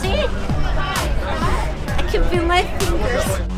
See? I can feel my fingers.